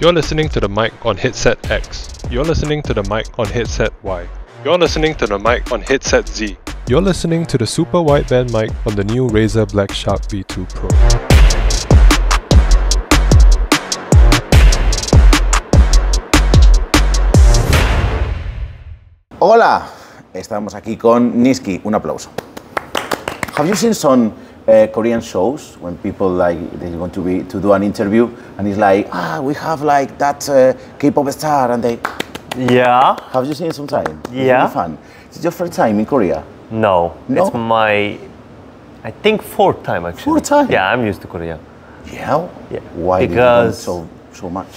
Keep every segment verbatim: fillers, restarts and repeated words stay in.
You're listening to the mic on headset X. You're listening to the mic on headset Y. You're listening to the mic on headset Z. You're listening to the super wideband mic on the new Razer Black Shark V two Pro. Hola, estamos aquí con Nisqy. Un aplauso. Have you seen some uh, Korean shows when people like they want to be to do an interview and it's like ah we have like that uh, K-pop star and they yeah. Have you seen some time? Yeah. It's really fun. Is it your first time in Korea? No, no, it's my I think fourth time actually. Fourth time. Yeah, I'm used to Korea. Yeah. Yeah. Why because did you learn so so much?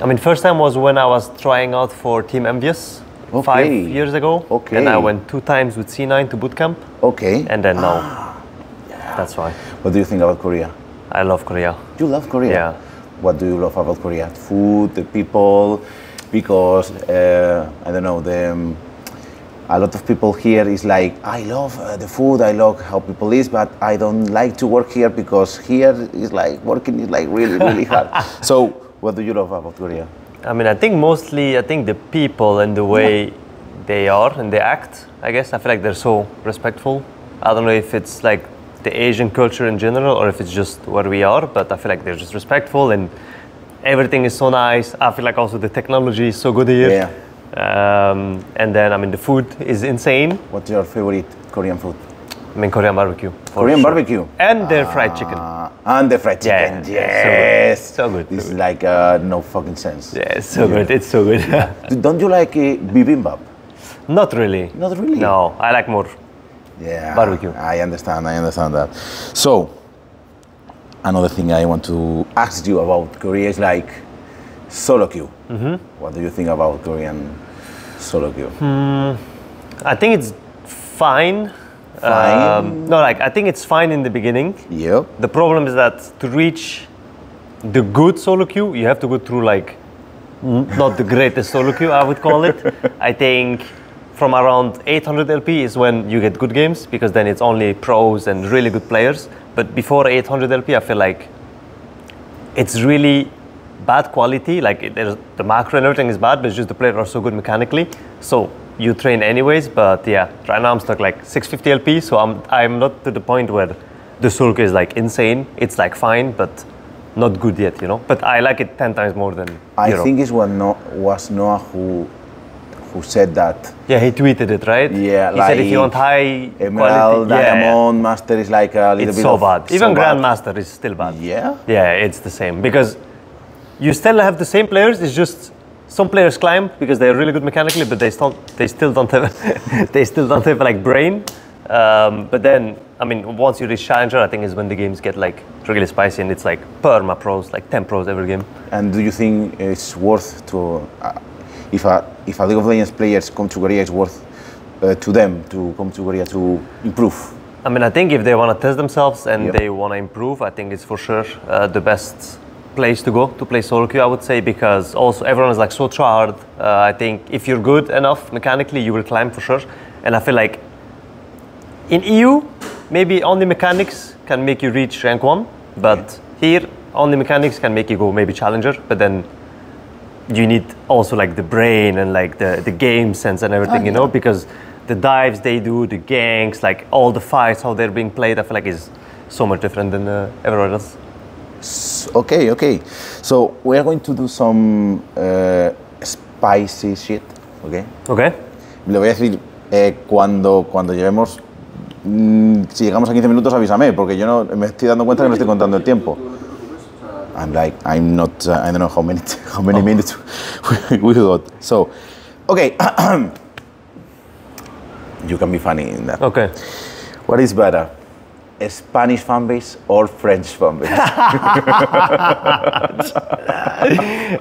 I mean, first time was when I was trying out for Team Envyus. Okay. Five years ago, okay. And I went two times with C nine to boot camp. Okay. And then now, ah, yeah. That's why. What do you think about Korea? I love Korea. You love Korea? Yeah. What do you love about Korea? Food, the people, because uh, I don't know. The um, a lot of people here is like, I love uh, the food, I love how people is, but I don't like to work here because here is like working is like really really hard. So, what do you love about Korea? I mean, I think mostly, I think the people and the way yeah. they are and they act, I guess. I feel like they're so respectful. I don't know if it's like the Asian culture in general or if it's just where we are, but I feel like they're just respectful and everything is so nice. I feel like also the technology is so good here. Yeah. Um, and then, I mean, the food is insane. What's your favorite Korean food? I mean, Korean barbecue. Korean sure. barbecue. And their ah, fried chicken. And the fried chicken, yeah, yes. So good. So good. It's so good. Like uh, no fucking sense. Yeah, it's so yeah. good. It's so good. Yeah. Don't you like uh, bibimbap? Not really. Not really? No, I like more yeah, barbecue. I understand. I understand that. So, another thing I want to ask you about Korea is like solo queue. Mm-hmm. What do you think about Korean solo queue? Mm, I think it's fine. Um, no, like I think it's fine in the beginning. Yep. The problem is that to reach the good solo queue, you have to go through like not the greatest solo queue, I would call it. I think from around eight hundred L P is when you get good games because then it's only pros and really good players. But before eight hundred L P, I feel like it's really bad quality. Like there's the macro and everything is bad, but it's just the players are so good mechanically. So. You train anyways, but yeah, right now I'm stuck like six fifty L P, so I'm I'm not to the point where the solo queue is like insane. It's like fine, but not good yet, you know. But I like it ten times more than I Europe. Think it's what no, was Noah who who said that. Yeah, he tweeted it, right? Yeah, he like said if you want high Emerald, quality, Diamond, yeah. Master is like a little it's bit so of bad. Even so Grandmaster is still bad. Yeah. Yeah, it's the same because you still have the same players. It's just. Some players climb because they're really good mechanically, but they still they still don't have they still don't have like brain. Um, but then, I mean, once you reach challenger, I think is when the games get like really spicy, and it's like perma pros, like ten pros every game. And do you think it's worth to uh, if a if a League of Legends players come to Korea, it's worth uh, to them to come to Korea to improve? I mean, I think if they want to test themselves and yep. they want to improve, I think it's for sure uh, the best. Place to go to play solo queue, I would say, because also everyone is like so try hard. Uh, I think if you're good enough mechanically, you will climb for sure. And I feel like in E U, maybe only mechanics can make you reach rank one, but yeah. here only mechanics can make you go maybe challenger. But then you need also like the brain and like the the game sense and everything, oh, yeah. you know, because the dives they do, the ganks, like all the fights, how they're being played, I feel like is so much different than uh, everyone else. Okay, okay. So we are going to do some uh, spicy shit, okay? Okay. Le voy a decir eh, cuando cuando llevemos, mmm, si llegamos a quince minutos avísame, porque yo no me estoy dando cuenta que no estoy contando el tiempo. I'm like I'm not uh, I don't know how many how many oh. minutes we, we got. So, okay. You can be funny in that. Okay. What is better? A Spanish fan base or French fan base?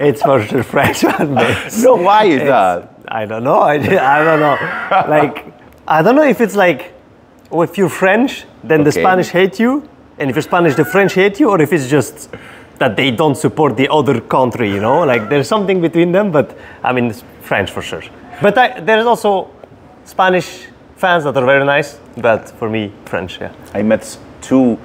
It's for sure French fan base. No, why is it's, that? I don't know. I, I don't know. Like, I don't know if it's like, well, if you're French, then okay. the Spanish hate you, and if you're Spanish, the French hate you, or if it's just that they don't support the other country, you know? Like, there's something between them, but I mean, it's French for sure. But I, there's also Spanish fans that are very nice, but for me, French, yeah. I met two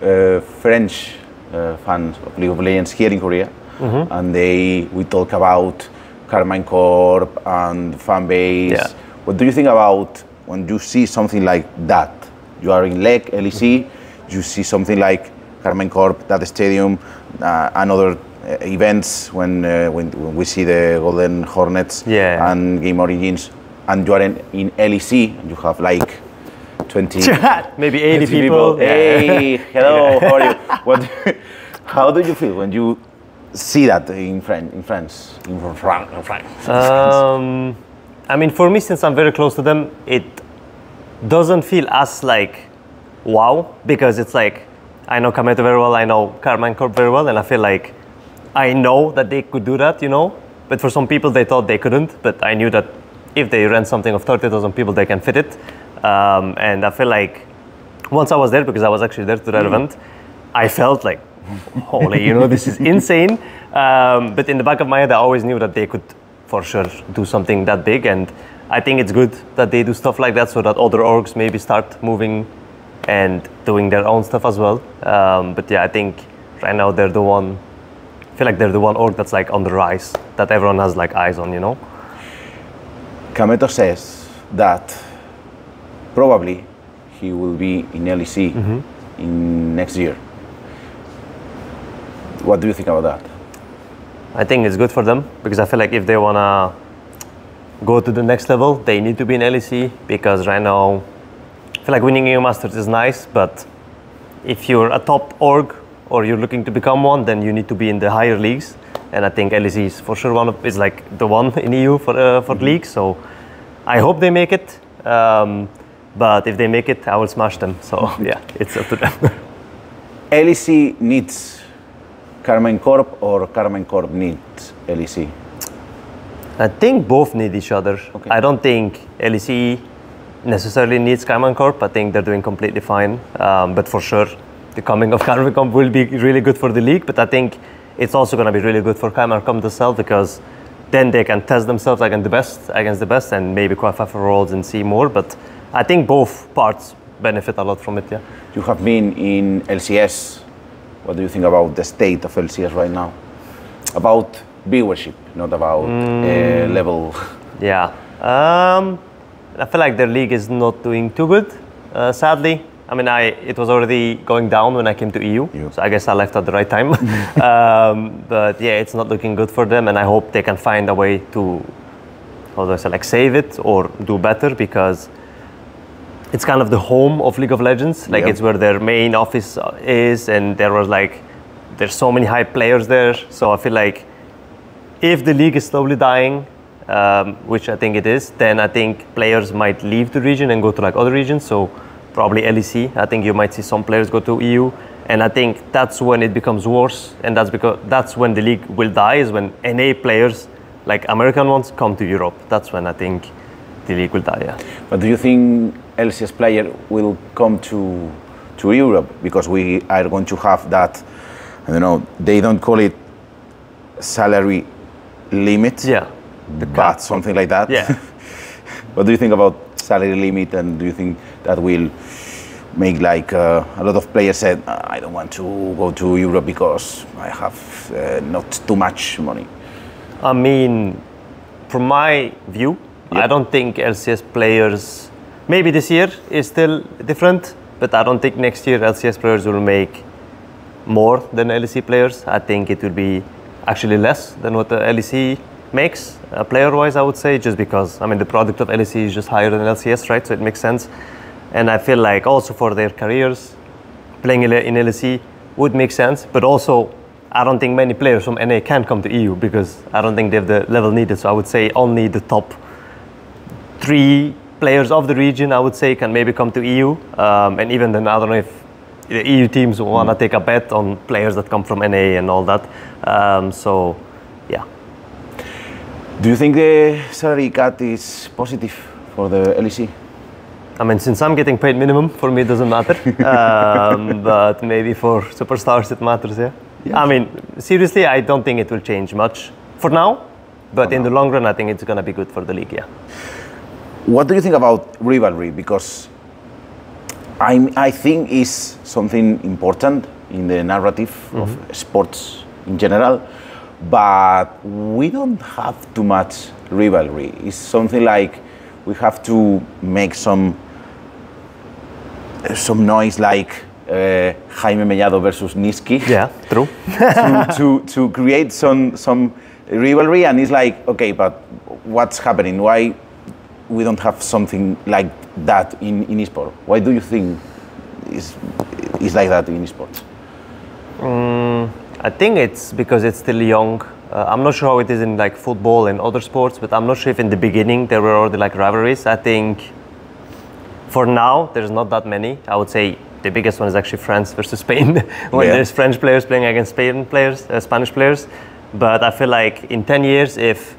uh, French uh, fans of League of Legends here in Korea. mm-hmm. and they we talk about Karmine Corp and fan base. Yeah. What do you think about when you see something like that? You are in L E C, L E C, you see something like Karmine Corp, that stadium, uh, and other uh, events when, uh, when when we see the Golden Hornets yeah. and Game Origins, and you are in, in L E C, and you have like twenty, maybe eighty people. people. Hey, hello, how are you? What? How do you feel when you see that in France? In France? In France? In France. Um, I mean, for me, since I'm very close to them, it doesn't feel as like wow, because it's like I know Kameto very well, I know Karmine Corp very well, and I feel like I know that they could do that, you know. But for some people, they thought they couldn't. But I knew that if they rent something of thirty thousand people, they can fit it. Um, and I feel like once I was there, because I was actually there to that mm. event, I felt like, holy, you know, this is insane. Um, but in the back of my head, I always knew that they could for sure do something that big. And I think it's good that they do stuff like that so that other orgs maybe start moving and doing their own stuff as well. Um, but yeah, I think right now they're the one, I feel like they're the one org that's like on the rise, that everyone has like eyes on, you know? Kameto says that probably he will be in L E C mm-hmm. in next year. What do you think about that? I think it's good for them, because I feel like if they want to go to the next level, they need to be in L E C, because right now, I feel like winning E U Masters is nice, but if you're a top org or you're looking to become one, then you need to be in the higher leagues. And I think L E C is for sure one of, is like the one in E U for, uh, for mm-hmm. league, so I hope they make it. Um, but if they make it, I will smash them. So yeah, it's up to them. L E C needs Karmine Corp, or Karmine Corp needs L E C? I think both need each other. Okay. I don't think L E C necessarily needs Karmine Corp. I think they're doing completely fine. Um, but for sure, the coming of Karmine Corp will be really good for the league. But I think it's also going to be really good for Karmine Corp themselves, because then they can test themselves against the best, against the best, and maybe qualify for Worlds and see more. But I think both parts benefit a lot from it. Yeah. You have been in L C S. What do you think about the state of L C S right now? About viewership, not about mm. uh, level. Yeah. Um, I feel like their league is not doing too good, uh, sadly. I mean, I it was already going down when I came to E U, yeah. so I guess I left at the right time. um, but yeah, it's not looking good for them, and I hope they can find a way to, how do I say, like save it or do better, because it's kind of the home of League of Legends. Like yep. it's where their main office is, and there was like, there's so many hype players there. So I feel like if the league is slowly dying, um, which I think it is, then I think players might leave the region and go to like other regions. So probably L E C. I think you might see some players go to E U, and I think that's when it becomes worse. And that's because that's when the league will die, is when N A players, like American ones, come to Europe. That's when I think the league will die. Yeah. But do you think L C S player will come to to Europe, because we are going to have that, I don't know, they don't call it salary limit, yeah, but cap, something like that. Yeah. What do you think about salary limit, and do you think that will make like uh, a lot of players said, I don't want to go to Europe because I have uh, not too much money? I mean, from my view, yep. I don't think L C S players, maybe this year is still different, but I don't think next year L C S players will make more than L E C players. I think it will be actually less than what the L E C makes, uh, player-wise, I would say, just because, I mean, the product of L E C is just higher than L C S, right? So it makes sense. And I feel like also for their careers, playing in L E C would make sense, but also I don't think many players from N A can come to E U, because I don't think they have the level needed. So I would say only the top three players of the region, I would say, can maybe come to E U, um, and even then, I don't know if the E U teams want to mm. take a bet on players that come from N A and all that. Um, so, yeah. Do you think the salary cut is positive for the L E C? I mean, since I'm getting paid minimum, for me it doesn't matter. um, but maybe for superstars it matters, yeah? Yes. I mean, seriously, I don't think it will change much for now, but for in now. the long run, I think it's going to be good for the league, yeah. What do you think about rivalry? Because I'm, I think it's something important in the narrative mm-hmm. of sports in general. but we don't have too much rivalry. It's something like we have to make some some noise, like uh, Jaime Mellado versus Nisqy. Yeah, true. to, to to create some some rivalry, and it's like, okay, but what's happening? Why we don't have something like that in in esports? Why do you think is is like that in esports? Um, I think it's because it's still young. Uh, I'm not sure how it is in like football and other sports, but I'm not sure if in the beginning there were already like rivalries. I think for now there's not that many. I would say the biggest one is actually France versus Spain, when yeah. there's French players playing against Spain players, uh, Spanish players. But I feel like in ten years, if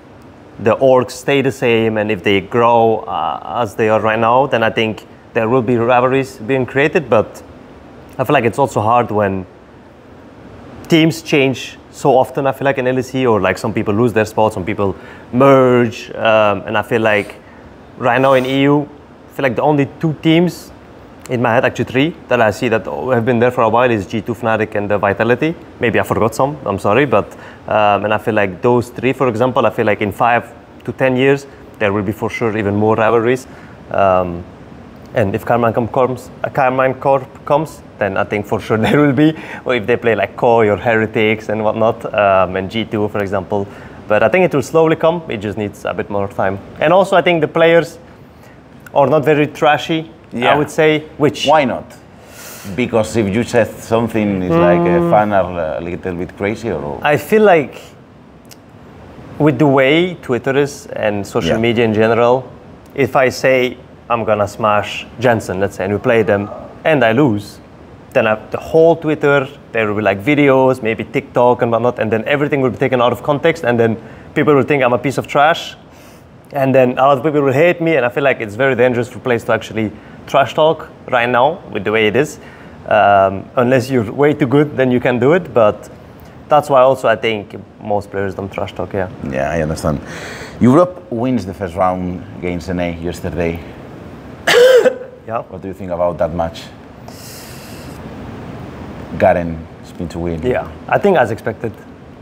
the orgs stay the same and if they grow uh, as they are right now, then I think there will be rivalries being created. But I feel like it's also hard when teams change so often. I feel like in L E C, or like some people lose their spots, some people merge, um, and I feel like right now in E U, I feel like the only two teams in my head, actually three, that I see that have been there for a while is G two, Fnatic, and the Vitality. Maybe I forgot some, I'm sorry, but um, and I feel like those three, for example, I feel like in five to ten years there will be for sure even more rivalries. Um, and if Karmine comes, Karmine Corp comes, then I think for sure there will be. Or if they play like Koi or Heretics and whatnot, um, and G two, for example. But I think it will slowly come. It just needs a bit more time. And also, I think the players are not very trashy. Yeah. I would say, which... Why not? Because if you said something, it's mm. like a fan are a little bit crazy or... I feel like with the way Twitter is and social yeah. media in general, if I say I'm gonna smash Jensen, let's say, and we play them, and I lose, then I, the whole Twitter, there will be like videos, maybe TikTok and whatnot, and then everything will be taken out of context, and then people will think I'm a piece of trash, and then a lot of people will hate me, and I feel like it's very dangerous for players to actually trash talk right now with the way it is. Um, unless you're way too good, then you can do it, but that's why also I think most players don't trash talk, yeah. Yeah, I understand. Europe wins the first round against N A yesterday. Yeah. What do you think about that match? Garen has been to win. Yeah, I think as expected.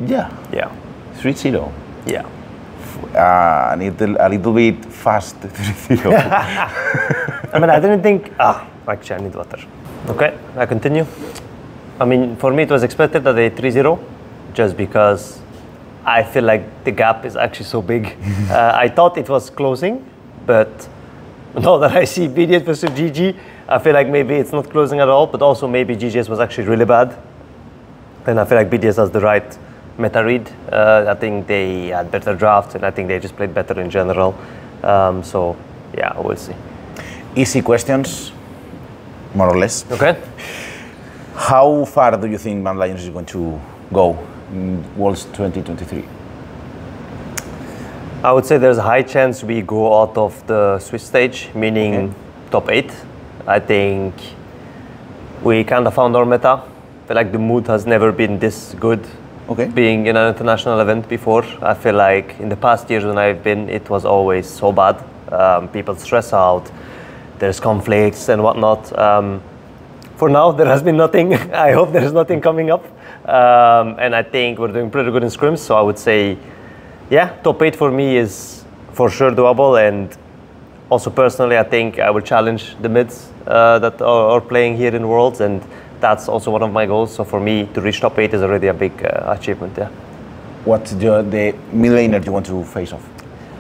Yeah. Yeah. three zero. Yeah. Uh, a, little, a little bit fast. I mean, I didn't think, ah, actually I need water. Okay, I continue. I mean, for me it was expected that they three zero, just because I feel like the gap is actually so big. uh, I thought it was closing, but now that I see B D S versus G G, I feel like maybe it's not closing at all, but also maybe G G S was actually really bad. Then I feel like B D S has the right meta read. Uh, I think they had better drafts, and I think they just played better in general. Um, so, yeah, we'll see. Easy questions, more or less. Okay. How far do you think Mad Lions is going to go in Worlds twenty twenty-three? I would say there's a high chance we go out of the Swiss stage, meaning okay. top eight. I think we kind of found our meta. I feel like the mood has never been this good. Okay. Being in an international event before, I feel like in the past years when I've been, it was always so bad. Um, people stress out, there's conflicts and whatnot. Um, for now, there has been nothing. I hope there's nothing coming up. Um, and I think we're doing pretty good in scrims, so I would say, yeah, top eight for me is for sure doable. And also personally, I think I will challenge the mids uh, that are, are playing here in Worlds, and that's also one of my goals. So for me, to reach top eight is already a big uh, achievement, yeah. What's the, the mid laner do you want to face off?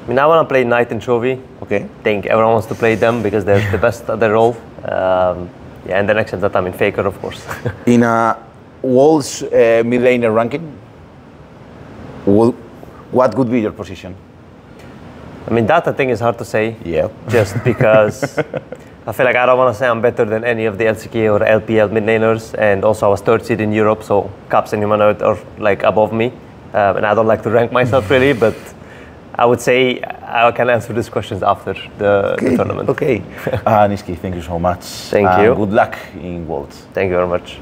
I mean, I want to play Knight and Chovy. Okay. I think everyone wants to play them because they're the best at their role. Um, yeah, and then except that I'm in Faker, of course. In a Worlds uh, mid laner ranking, what would be your position? I mean, that I think is hard to say. Yeah. Just because... I feel like I don't want to say I'm better than any of the L C K or L P L mid laners, and also I was third seed in Europe, so Caps and Humanoid are like above me, um, and I don't like to rank myself really, but I would say I can answer these questions after the, okay. the tournament. Okay. uh, Nisqy, thank you so much. Thank uh, you. Good luck in Worlds. Thank you very much.